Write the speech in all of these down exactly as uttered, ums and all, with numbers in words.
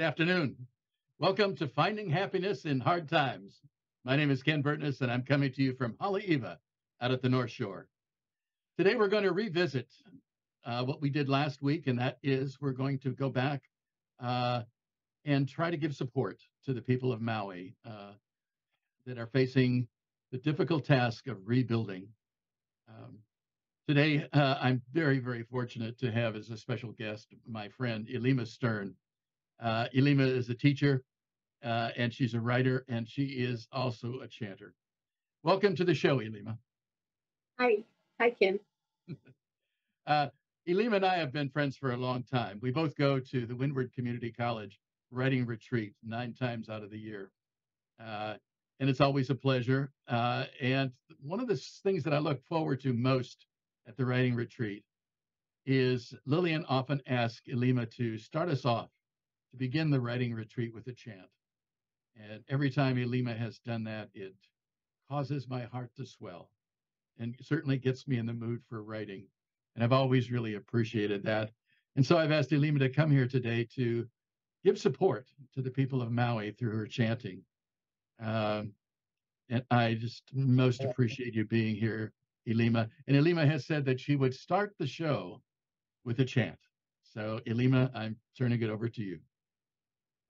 Good afternoon. Welcome to Finding Happiness in Hard Times. My name is Ken Burtness, and I'm coming to you from Haleiwa out at the North Shore. Today, we're going to revisit uh, what we did last week, and that is we're going to go back uh, and try to give support to the people of Maui uh, that are facing the difficult task of rebuilding. Um, today, uh, I'm very, very fortunate to have as a special guest my friend Ilima Stern. Uh, Ilima is a teacher, uh, and she's a writer, and she is also a chanter. Welcome to the show, Ilima. Hi. Hi, Ken. uh, Ilima and I have been friends for a long time. We both go to the Windward Community College writing retreat nine times out of the year. Uh, and it's always a pleasure. Uh, and one of the things that I look forward to most at the writing retreat is Lillian often asks Ilima to start us off, to begin the writing retreat with a chant. And every time Ilima has done that, it causes my heart to swell and certainly gets me in the mood for writing. And I've always really appreciated that. And so I've asked Ilima to come here today to give support to the people of Maui through her chanting. Um, and I just most appreciate you being here, Ilima. And Ilima has said that she would start the show with a chant. So Ilima, I'm turning it over to you.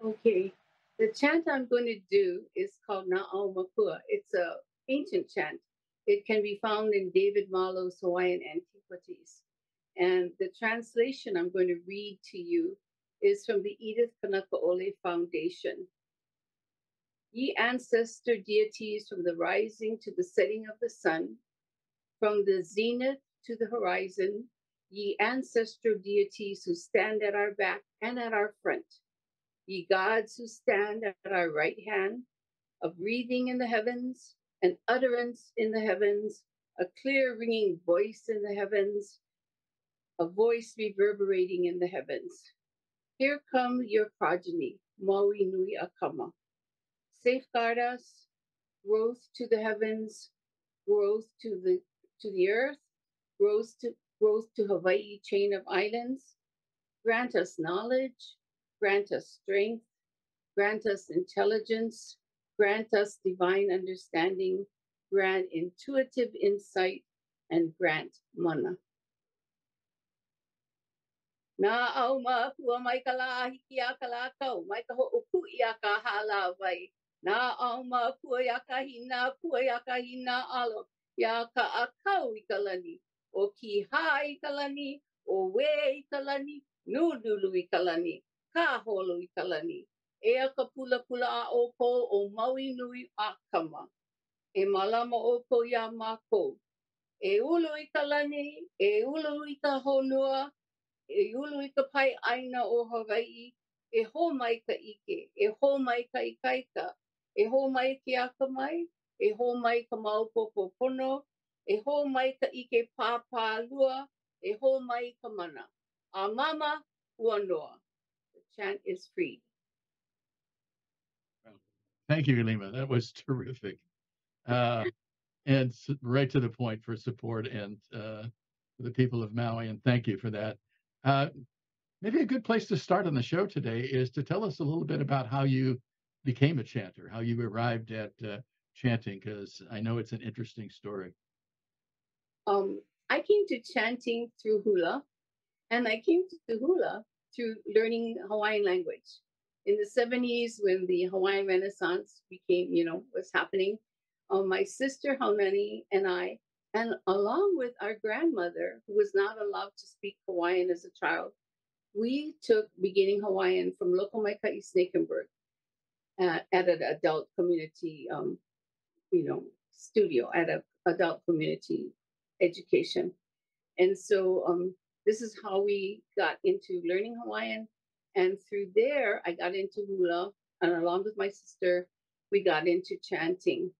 Okay, the chant I'm going to do is called Na'aumakua. It's an ancient chant. It can be found in David Marlowe's Hawaiian Antiquities. And the translation I'm going to read to you is from the Edith Kanaka'ole Foundation. Ye ancestor deities from the rising to the setting of the sun, from the zenith to the horizon, ye ancestor deities who stand at our back and at our front, ye gods who stand at our right hand, a breathing in the heavens, an utterance in the heavens, a clear ringing voice in the heavens, a voice reverberating in the heavens. Here come your progeny, Maui Nui Akama. Safeguard us, growth to the heavens, growth to the to the earth, growth to growth to Hawaii chain of islands. Grant us knowledge, grant us strength, grant us intelligence, grant us divine understanding, grant intuitive insight, and grant mana. Na'aumakua maikalahikiakalakau, maikaho'okuiakahalawai. Na'aumakua yakahina, pua yakahina alo, yakaakau ikalani, o kiha ikalani, o we ikalani, nudulu ikalani. Ka holo i kalani, ea ka pula pula a opo o Maui Nui Akama, e malama opo ia mako, e ulu i kalani, e ulu i ka honua, e ulu i ka pai aina o Hawaii, e ho mai ka ike, e ho mai ka ikaika, e ho mai ki akamai, e ho mai ka maupopo pono, e ho mai ka ike pāpālua, e ho mai ka mana, a mama ua noa. Chant is free. Well, thank you, Ilima. That was terrific. Uh, and right to the point for support and uh, for the people of Maui, and thank you for that. Uh, maybe a good place to start on the show today is to tell us a little bit about how you became a chanter, how you arrived at uh, chanting, because I know it's an interesting story. Um, I came to chanting through hula, and I came to hula through learning Hawaiian language. In the seventies, when the Hawaiian Renaissance became, you know, was happening, um, my sister Haunani and I, and along with our grandmother, who was not allowed to speak Hawaiian as a child, we took beginning Hawaiian from Loko Maika'i Snakenberg uh, at an adult community, um, you know, studio, at an adult community education. And so, um, this is how we got into learning Hawaiian. And through there, I got into hula. And along with my sister, we got into chanting.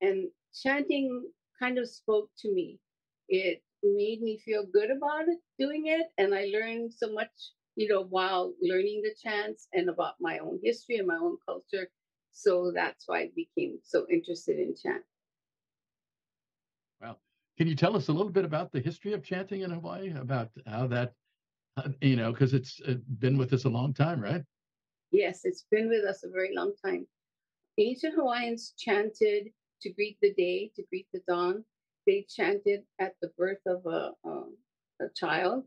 And chanting kind of spoke to me. It made me feel good about it, doing it. And I learned so much, you know, while learning the chants and about my own history and my own culture. So that's why I became so interested in chant. Wow. Can you tell us a little bit about the history of chanting in Hawaii, about how that, uh, you know, because it's uh, been with us a long time, right? Yes, it's been with us a very long time. Ancient Hawaiians chanted to greet the day, to greet the dawn. They chanted at the birth of a, a, a child.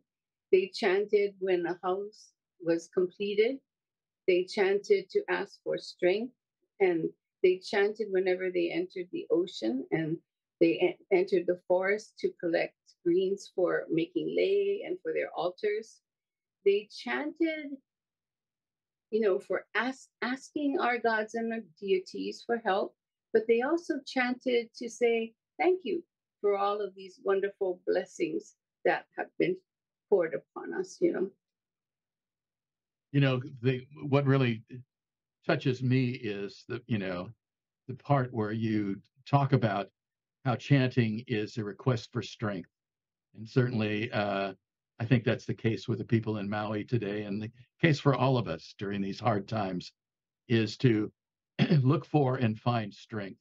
They chanted when a house was completed. They chanted to ask for strength. And they chanted whenever they entered the ocean, and they en- entered the forest to collect greens for making lei and for their altars. They chanted, you know, for ask, asking our gods and our deities for help, but they also chanted to say thank you for all of these wonderful blessings that have been poured upon us, you know. You know, the, what really touches me is the, you know, the part where you talk about how chanting is a request for strength. And certainly, uh, I think that's the case with the people in Maui today, and the case for all of us during these hard times is to look for and find strength.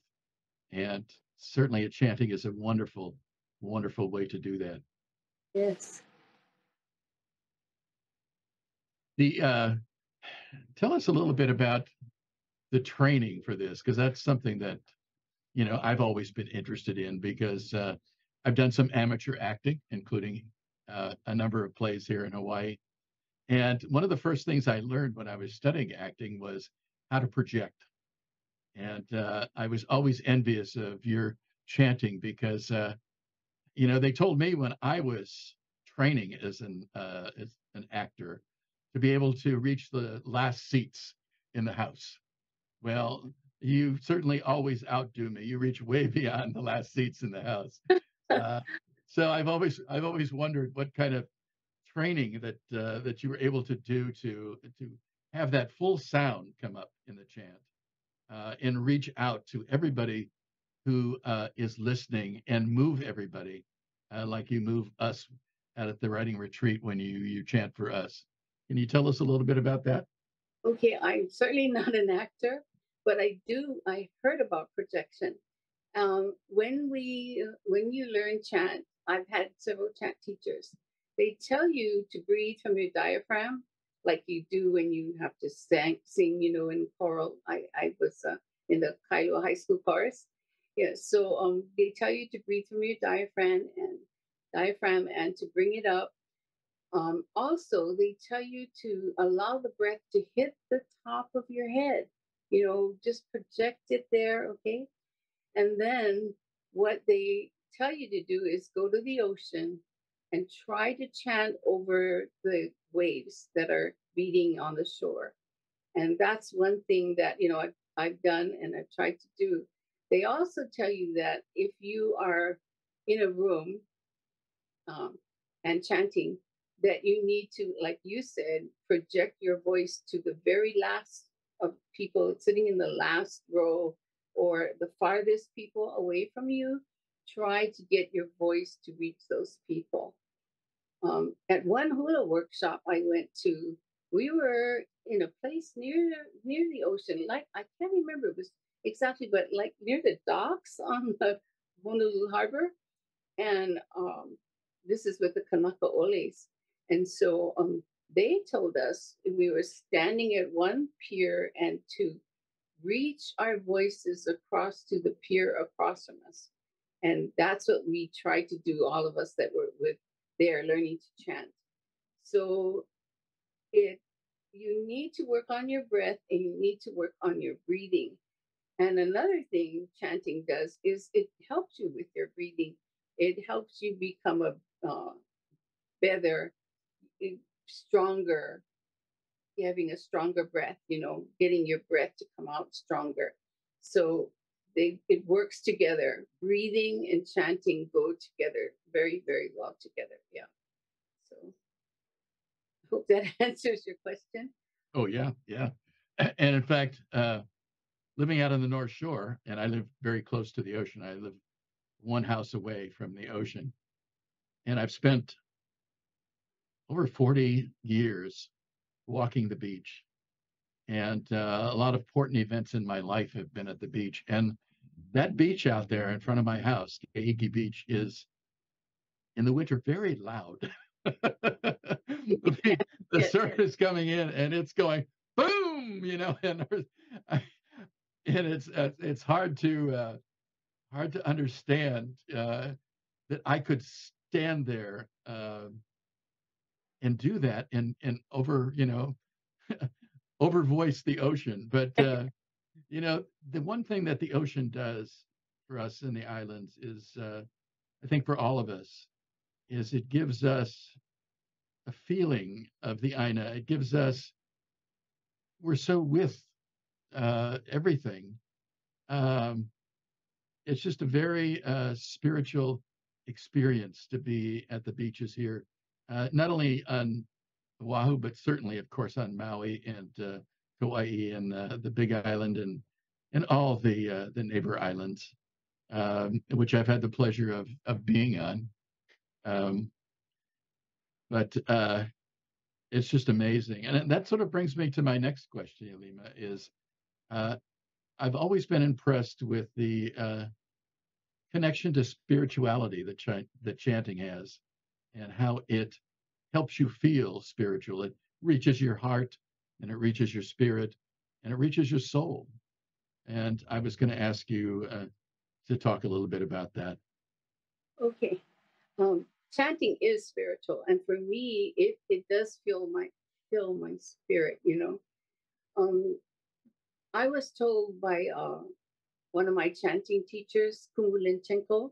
And certainly a chanting is a wonderful, wonderful way to do that. Yes. The uh, tell us a little bit about the training for this, because that's something that, you know, I've always been interested in, because uh, I've done some amateur acting, including Uh, a number of plays here in Hawaii. And one of the first things I learned when I was studying acting was how to project. And uh, I was always envious of your chanting, because, uh, you know, they told me when I was training as an, uh, as an actor to be able to reach the last seats in the house. Well, you certainly always outdo me. You reach way beyond the last seats in the house. Uh, So I've always I've always wondered what kind of training that uh, that you were able to do to to have that full sound come up in the chant uh, and reach out to everybody who uh, is listening and move everybody uh, like you move us out at the writing retreat when you you chant for us. Can you tell us a little bit about that? Okay, I'm certainly not an actor, but I do I heard about projection. Um, when we when you learn chant. I've had several chant teachers. They tell you to breathe from your diaphragm, like you do when you have to sing, sing you know, in choral. I, I was uh, in the Kailua High School chorus. Yeah, so um, they tell you to breathe from your diaphragm and diaphragm and to bring it up. Um, also, they tell you to allow the breath to hit the top of your head. You know, just project it there, okay? And then what they tell you to do is go to the ocean and try to chant over the waves that are beating on the shore. And that's one thing that, you know, I've, I've done and I've tried to do. They also tell you that if you are in a room um, and chanting, that you need to, like you said, project your voice to the very last of people sitting in the last row or the farthest people away from you. Try to get your voice to reach those people. Um, at one hula workshop I went to, we were in a place near near the ocean. Like I can't remember it was exactly, but like near the docks on the Honolulu Harbor. And um, this is with the Kanaka'oles. And so um, they told us we were standing at one pier and to reach our voices across to the pier across from us. And that's what we try to do, all of us that were with there learning to chant. So it, you need to work on your breath and you need to work on your breathing. And another thing chanting does is it helps you with your breathing. It helps you become a uh, better, stronger, having a stronger breath, you know, getting your breath to come out stronger. So They, it works together. Breathing and chanting go together very, very well together. Yeah. So I hope that answers your question. Oh, yeah. Yeah. And in fact, uh, living out on the North Shore, and I live very close to the ocean. I live one house away from the ocean. And I've spent over forty years walking the beach. And uh, a lot of important events in my life have been at the beach. And that beach out there in front of my house, Kahiki Beach, is in the winter very loud. the, the surf is coming in and it's going boom, you know, and, and it's it's hard to uh, hard to understand uh, that I could stand there uh, and do that and and over, you know, overvoice the ocean. But uh, you know, the one thing that the ocean does for us in the islands is, uh, I think for all of us, is it gives us a feeling of the aina. It gives us, we're so with uh, everything. Um, it's just a very uh, spiritual experience to be at the beaches here, uh, not only on Oahu, but certainly, of course, on Maui and uh, Hawaii and uh, the Big Island and and all the uh, the neighbor islands, um, which I've had the pleasure of of being on. Um, but uh, it's just amazing, and that sort of brings me to my next question, Ilima. Is uh, I've always been impressed with the uh, connection to spirituality that ch that chanting has, and how it helps you feel spiritual. It reaches your heart, and it reaches your spirit, and it reaches your soul. And I was going to ask you uh, to talk a little bit about that. Okay. Um, chanting is spiritual, and for me, it, it does fill my fill my spirit. You know, um, I was told by uh, one of my chanting teachers, Kumu Linchenko.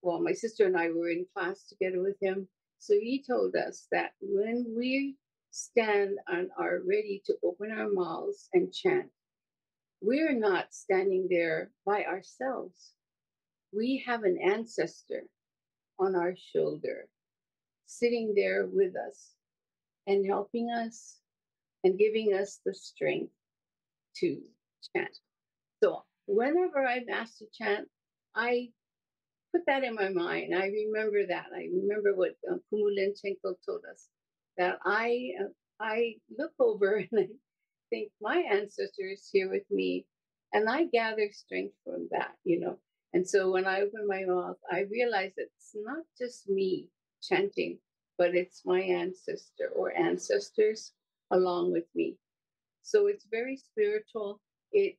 Well, my sister and I were in class together with him, so he told us that when we stand and are ready to open our mouths and chant, we're not standing there by ourselves. We have an ancestor on our shoulder, sitting there with us and helping us and giving us the strength to chant. So whenever I'm asked to chant, I put that in my mind. I remember that. I remember what uh, Kumu Linchenko told us, that I, uh, I look over and I think my ancestor is here with me, and I gather strength from that, you know. And so when I open my mouth, I realize that it's not just me chanting, but it's my ancestor or ancestors along with me. So it's very spiritual. It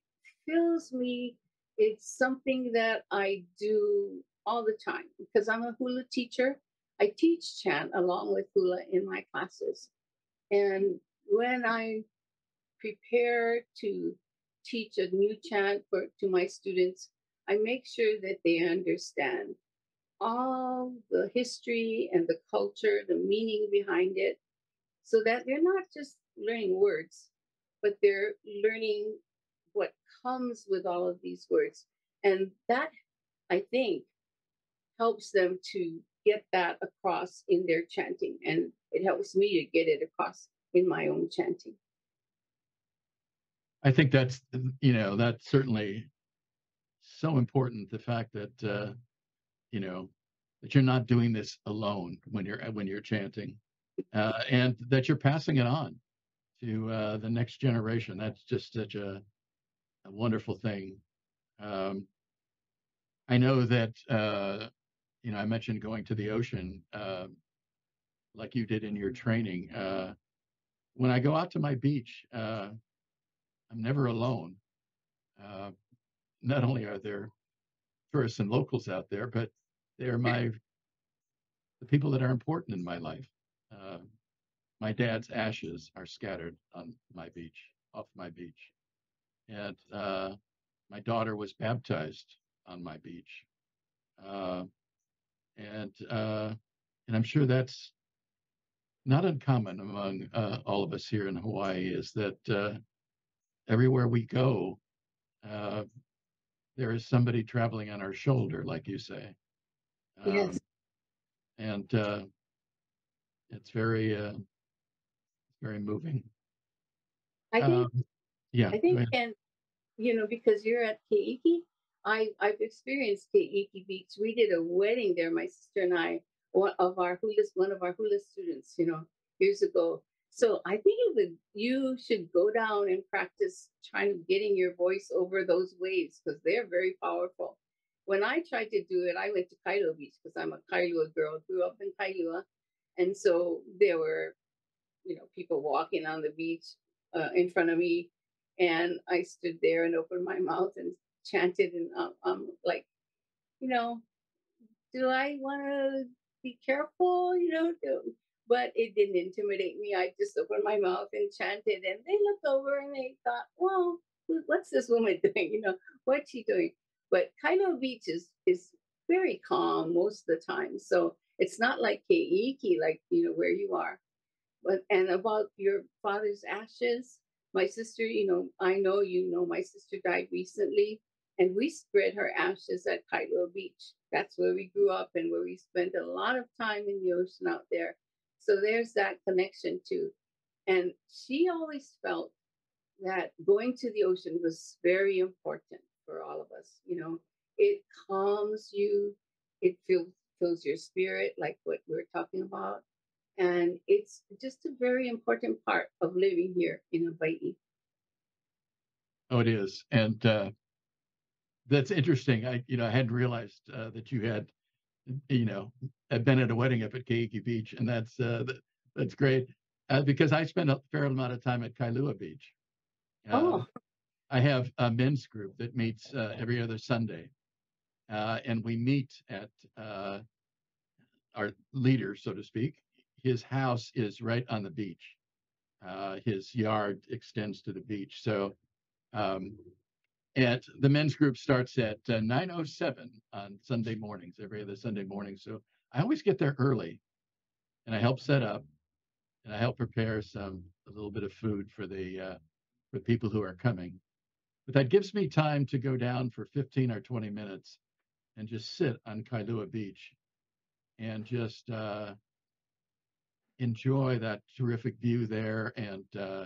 fills me. It's something that I do all the time because I'm a hula teacher. I teach chant along with hula in my classes. And when I prepare to teach a new chant for, to my students, I make sure that they understand all the history and the culture, the meaning behind it, so that they're not just learning words, but they're learning what comes with all of these words. And that, I think, helps them to get that across in their chanting. And it helps me to get it across in my own chanting. I think that's, you know, that's certainly so important, the fact that uh you know that you're not doing this alone when you're when you're chanting, uh and that you're passing it on to uh the next generation. That's just such a, a wonderful thing. um I know that uh you know I mentioned going to the ocean uh, like you did in your training. Uh when I go out to my beach, uh I'm never alone. uh Not only are there tourists and locals out there, but they're my, the people that are important in my life. Uh, my dad's ashes are scattered on my beach, off my beach. And uh, my daughter was baptized on my beach. Uh, and, uh, and I'm sure that's not uncommon among uh, all of us here in Hawaii, is that uh, everywhere we go, uh, there is somebody traveling on our shoulder, like you say. Um, yes. And uh, it's very, uh, very moving. I think, um, yeah. I think, and you know, because you're at Kahiki, I, I've experienced Kahiki Beach. We did a wedding there, my sister and I, one of our hula, one of our hula students, you know, years ago. So I think it would, you should go down and practice trying to getting your voice over those waves, because they're very powerful. When I tried to do it, I went to Kailua Beach because I'm a Kailua girl, grew up in Kailua. And so there were, you know, people walking on the beach uh, in front of me. And I stood there and opened my mouth and chanted. And um, I'm like, you know, do I want to be careful? You know, do, but it didn't intimidate me. I just opened my mouth and chanted. And they looked over and they thought, well, what's this woman doing? You know, what's she doing? But Kailua Beach is, is very calm most of the time. So it's not like Keiki, like, you know, where you are. But, and about your father's ashes, my sister, you know, I know, you know, my sister died recently, and we spread her ashes at Kailua Beach. That's where we grew up and where we spent a lot of time in the ocean out there. So there's that connection too. And she always felt that going to the ocean was very important for all of us. You know, it calms you, it fills, fills your spirit, like what we're talking about. And it's just a very important part of living here in Hawaii. Oh, it is. And uh, that's interesting. I, you know, I hadn't realized uh, that you had, you know, had been at a wedding up at Kahiki Beach. And that's, uh, that, that's great uh, because I spent a fair amount of time at Kailua Beach. Uh, oh. I have a men's group that meets uh, every other Sunday. Uh, and we meet at uh, our leader, so to speak. His house is right on the beach. Uh, his yard extends to the beach. So um, at the men's group starts at uh, nine oh seven on Sunday mornings, every other Sunday morning. So I always get there early and I help set up and I help prepare some, a little bit of food for the, uh, for people who are coming. But that gives me time to go down for fifteen or twenty minutes and just sit on Kailua Beach and just, uh, enjoy that terrific view there, and uh,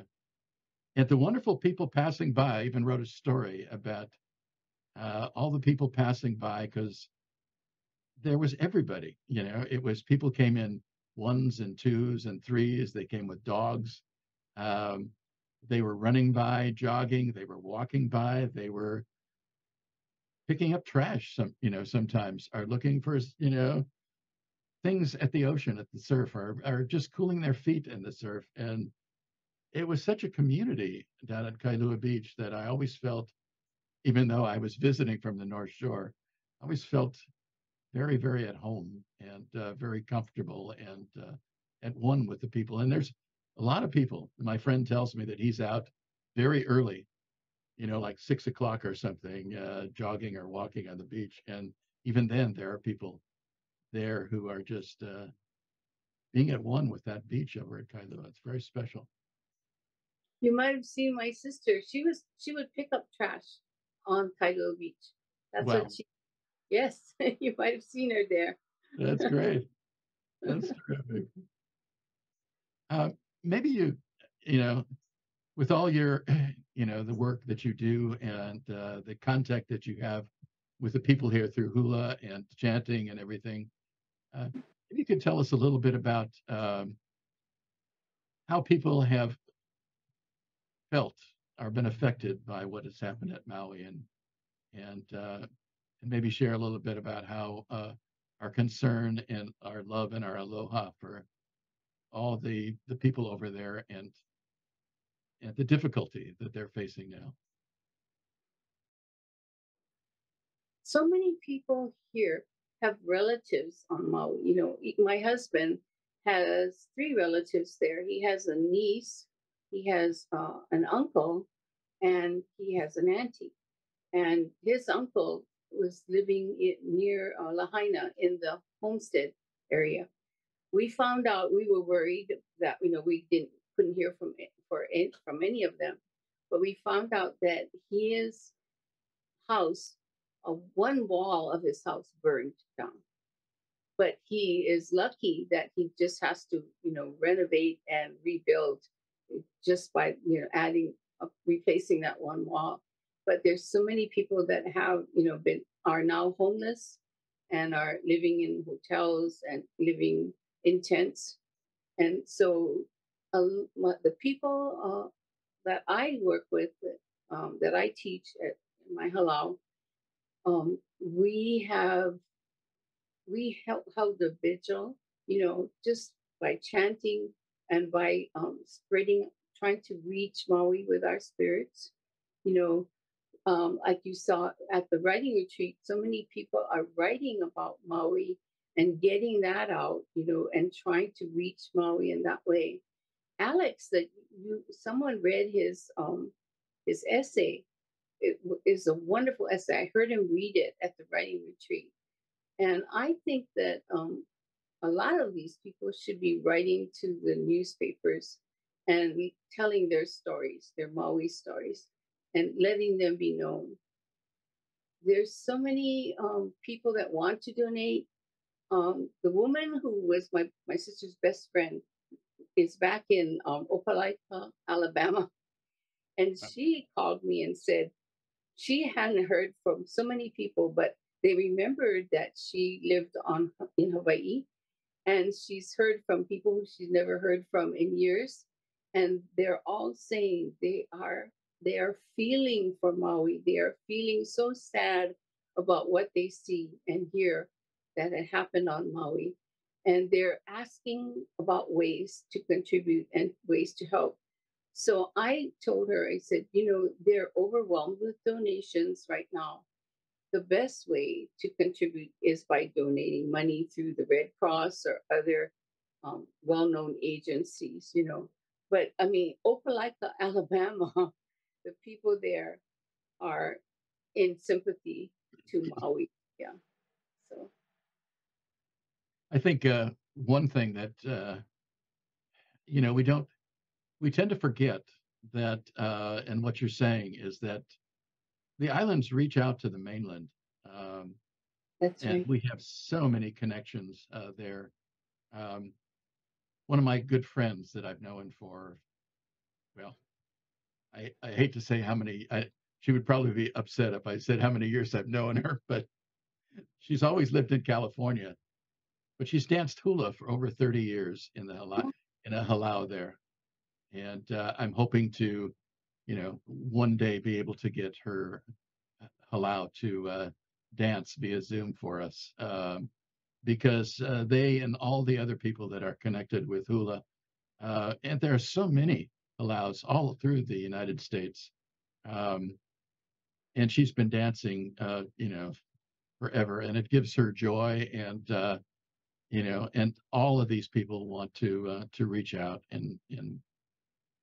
and the wonderful people passing by. I even wrote a story about uh, all the people passing by, because there was everybody. You know, it was people came in ones and twos and threes. They came with dogs. Um, they were running by, jogging. They were walking by. They were picking up trash. Some, you know, sometimes are looking for, you know, things at the ocean, at the surf, are, are just cooling their feet in the surf. And it was such a community down at Kailua Beach that I always felt, even though I was visiting from the North Shore, I always felt very, very at home and uh, very comfortable and uh, at one with the people. And there's a lot of people. My friend tells me that he's out very early, you know, like six o'clock or something, uh, jogging or walking on the beach. And even then, there are people there who are just uh, being at one with that beach over at Kailua. It's very special. You might have seen my sister. She was she would pick up trash on Kailua Beach. That's wow. what she. Yes, you might have seen her there. That's great. That's terrific. Uh, maybe you, you know, with all your, you know, the work that you do and uh, the contact that you have with the people here through hula and chanting and everything. Uh, if you could tell us a little bit about um, how people have felt or been affected by what has happened at Maui, and and, uh, and maybe share a little bit about how uh, our concern and our love and our aloha for all the, the people over there and, and the difficulty that they're facing now. So many people here have relatives on Maui. You know, my husband has three relatives there. He has a niece, he has uh, an uncle, and he has an auntie. And his uncle was living in, near uh, Lahaina in the homestead area. We found out, we were worried that, you know, we didn't couldn't hear from for from any of them, but we found out that his house, Uh, one wall of his house burned down, but he is lucky that he just has to, you know, renovate and rebuild just by, you know, adding, uh, replacing that one wall. But there's so many people that have, you know, been, are now homeless and are living in hotels and living in tents. And so uh, the people uh, that I work with, um, that I teach at my halau, Um, we have, we held, held a vigil, you know, just by chanting and by um, spreading trying to reach Maui with our spirits. You know, um, like you saw at the writing retreat, so many people are writing about Maui and getting that out, you know, and trying to reach Maui in that way. Alex, that you, someone read his um, his essay. It is a wonderful essay. I heard him read it at the writing retreat. And I think that um, a lot of these people should be writing to the newspapers and telling their stories, their Maui stories, and letting them be known. There's so many um, people that want to donate. Um, the woman who was my, my sister's best friend is back in um, Opelika, Alabama. And she called me and said she hadn't heard from so many people, but they remembered that she lived on in Hawaii, and she's heard from people who she's never heard from in years. And they're all saying they are they are feeling for Maui. They are feeling so sad about what they see and hear that had happened on Maui. And they're asking about ways to contribute and ways to help. So I told her, I said, you know, they're overwhelmed with donations right now. The best way to contribute is by donating money through the Red Cross or other um, well-known agencies, you know. But, I mean, Opelika, Alabama, the people there are in sympathy to Maui. Yeah. So I think uh, one thing that, uh, you know, we don't, we tend to forget that, uh, and what you're saying is that the islands reach out to the mainland. Um, That's and right. We have so many connections uh, there. Um, one of my good friends that I've known for, well, I, I hate to say how many, I, she would probably be upset if I said how many years I've known her, but she's always lived in California, but she's danced hula for over thirty years in the Halau, in a Halau there. And uh, I'm hoping to, you know, one day be able to get her Halau to uh, dance via Zoom for us, um, because uh, they and all the other people that are connected with hula, uh, and there are so many Halaus all through the United States, um, and she's been dancing, uh, you know, forever, and it gives her joy, and uh, you know, and all of these people want to uh, to reach out and and.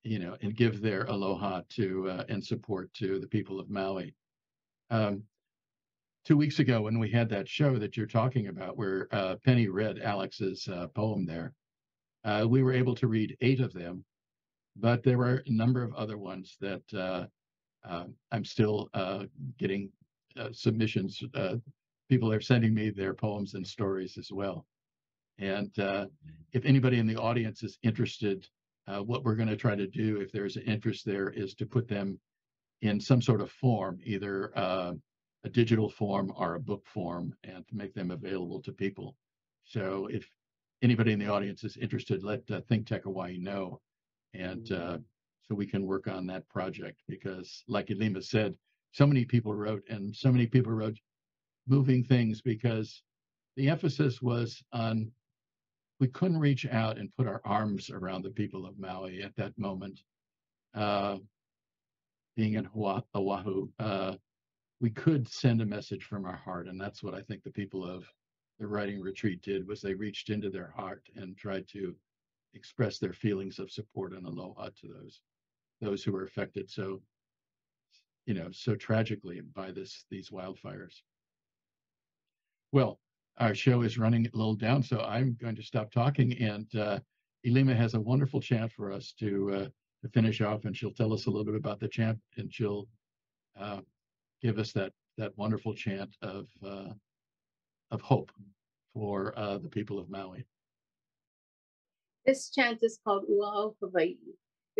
you know, and give their aloha to uh, and support to the people of Maui. Um, two weeks ago, when we had that show that you're talking about, where uh, Penny read Alex's uh, poem there, uh, we were able to read eight of them, but there were a number of other ones that uh, uh, I'm still uh, getting uh, submissions. Uh, people are sending me their poems and stories as well. And uh, if anybody in the audience is interested, Uh, what we're going to try to do, if there's an interest there, is to put them in some sort of form, either uh, a digital form or a book form, and to make them available to people. So if anybody in the audience is interested, let uh, Think Tech Hawaii know, and uh, so we can work on that project, because like Ilima said, so many people wrote, and so many people wrote moving things, because the emphasis was on we couldn't reach out and put our arms around the people of Maui at that moment. Uh, being in Oahu, uh, we could send a message from our heart, and that's what I think the people of the writing retreat did, was they reached into their heart and tried to express their feelings of support and aloha to those those who were affected so, you know, so tragically by this these wildfires. Well, our show is running a little down, so I'm going to stop talking, and uh, Ilima has a wonderful chant for us to, uh, to finish off, and she'll tell us a little bit about the chant, and she'll uh, give us that that wonderful chant of, uh, of hope for uh, the people of Maui. This chant is called Ua ho, Hawaii.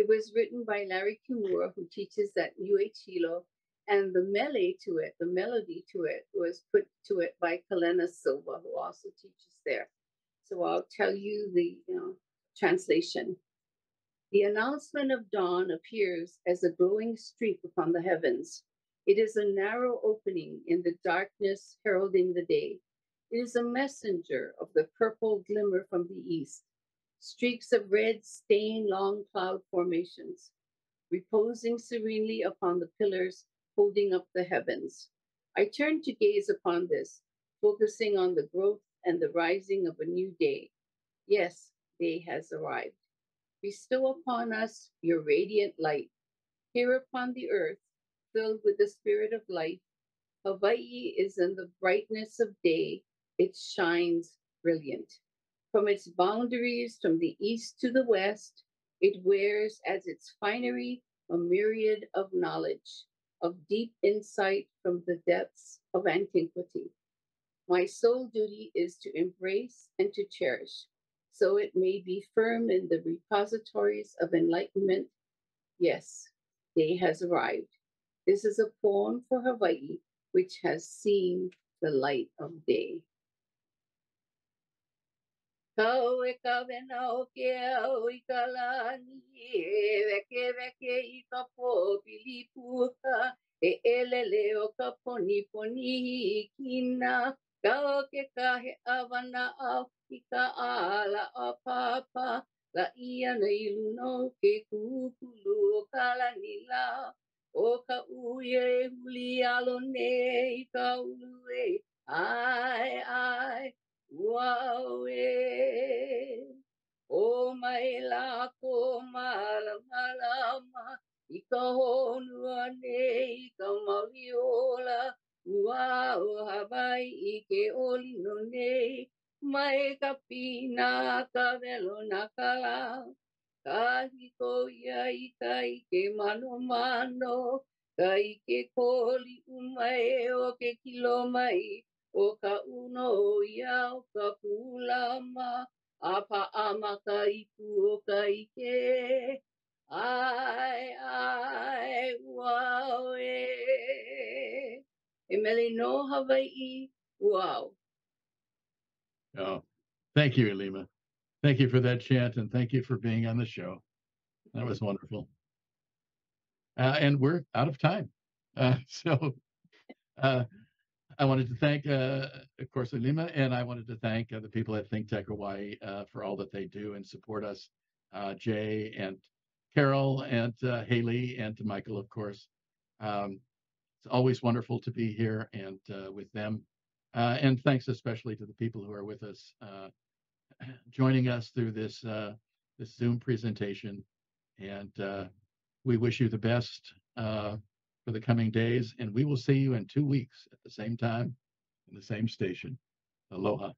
It was written by Larry Kimura, who teaches at U H Hilo. And the melee to it, the melody to it, was put to it by Kalena Silva, who also teaches there. So I'll tell you the you know, translation. The announcement of dawn appears as a glowing streak upon the heavens. It is a narrow opening in the darkness heralding the day. It is a messenger of the purple glimmer from the east, streaks of red stained long cloud formations, reposing serenely upon the pillars holding up the heavens. I turned to gaze upon this, focusing on the growth and the rising of a new day. Yes, day has arrived. Bestow upon us your radiant light. Here upon the earth, filled with the spirit of life, Hawaii is in the brightness of day. It shines brilliant. From its boundaries, from the east to the west, it wears as its finery a myriad of knowledge, of deep insight from the depths of antiquity. My sole duty is to embrace and to cherish, so it may be firm in the repositories of enlightenment. Yes, day has arrived. This is a poem for Hawaii, which has seen the light of day. Kau e kawena o ke au I kalani, e weke weke I ka pō pili puha, e elele o ka poni poni I kina, kau ke kahe awana au I ka ala a papa, la ia nei luno ke kukulu o kalani la, o ka uia e huli alone I ka ulue, ai ai. Wawe, o mai la ko mala malama, I ka honua nei, I ka mauri ola, ua o Hawaii I ke olino nei, mai ka pina ka velo na kala, ka hiko ia I ka ike mano mano, ka ike koli umae o ke kilo mai, O ka uno o ia o ka pūlama, a pāama ka ipu o ka ike, ai, ai, uau e. E mele no Hawaii, uau. Oh, thank you, Ilima. Thank you for that chant, and thank you for being on the show. That was wonderful. Uh, and we're out of time. Uh, so... Uh, I wanted to thank, uh, of course, Ilima, and I wanted to thank uh, the people at Think Tech Hawaii uh, for all that they do and support us, uh, Jay and Carol and uh, Haley and Michael, of course. Um, it's always wonderful to be here and uh, with them. Uh, and thanks especially to the people who are with us, uh, joining us through this, uh, this Zoom presentation. And uh, we wish you the best. Uh, for the coming days, and we will see you in two weeks at the same time, in the same station. Aloha.